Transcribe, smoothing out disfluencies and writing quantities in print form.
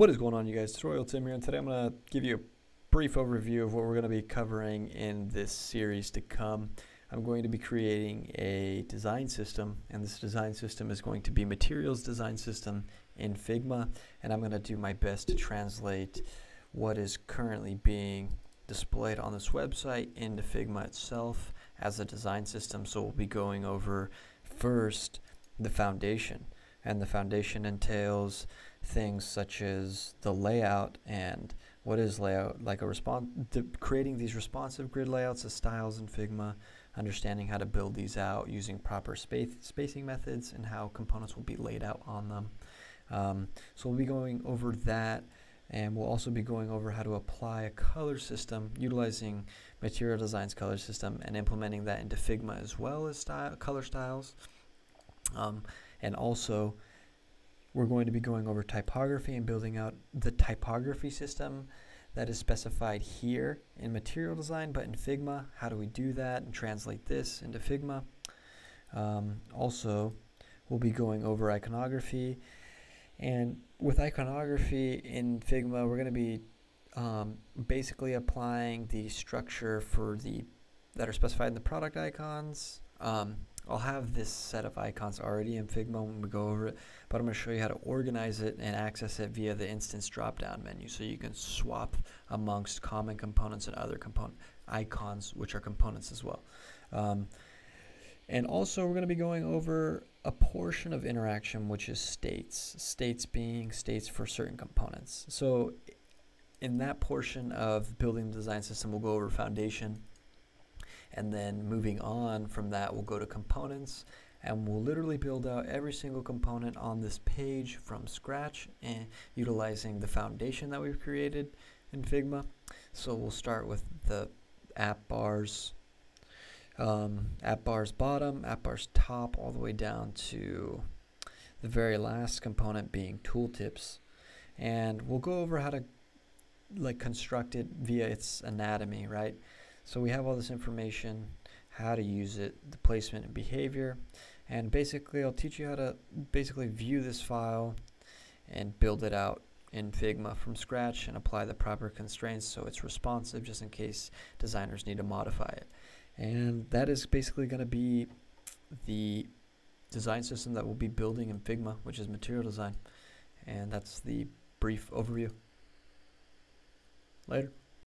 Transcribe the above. What is going on, you guys? It's Royal Tim here, and today I'm going to give you a brief overview of what we're going to be covering in this series to come. I'm going to be creating a design system, and this design system is going to be Materials Design System in Figma, and I'm going to do my best to translate what is currently being displayed on this website into Figma itself as a design system. So we'll be going over first the foundation, and the foundation entails things such as the layout and what is layout, like a creating these responsive grid layouts as styles in Figma, understanding how to build these out using proper spacing methods and how components will be laid out on them. So we'll be going over that, and we'll also be going over how to apply a color system utilizing Material Design's color system and implementing that into Figma as well as color styles. And also we're going to be going over typography and building out the typography system that is specified here in Material Design, but in Figma, how do we do that and translate this into Figma? Also, we'll be going over iconography. And with iconography in Figma, we're going to be basically applying the structure for that are specified in the product icons. I'll have this set of icons already in Figma when we go over it, but I'm going to show you how to organize it and access it via the instance drop-down menu, so you can swap amongst common components and other icons, which are components as well. And also we're going to be going over a portion of interaction, which is states, being states for certain components. So in that portion of building the design system, we'll go over foundation. And then moving on from that, we'll go to components, and we'll literally build out every single component on this page from scratch and utilizing the foundation that we've created in Figma. So we'll start with the app bars bottom, app bars top, all the way down to the very last component being tooltips. And we'll go over how to construct it via its anatomy, right? So we have all this information, how to use it, the placement and behavior, and basically I'll teach you how to view this file and build it out in Figma from scratch and apply the proper constraints so it's responsive, just in case designers need to modify it. And that is basically going to be the design system that we'll be building in Figma, which is Material Design. And that's the brief overview. Later.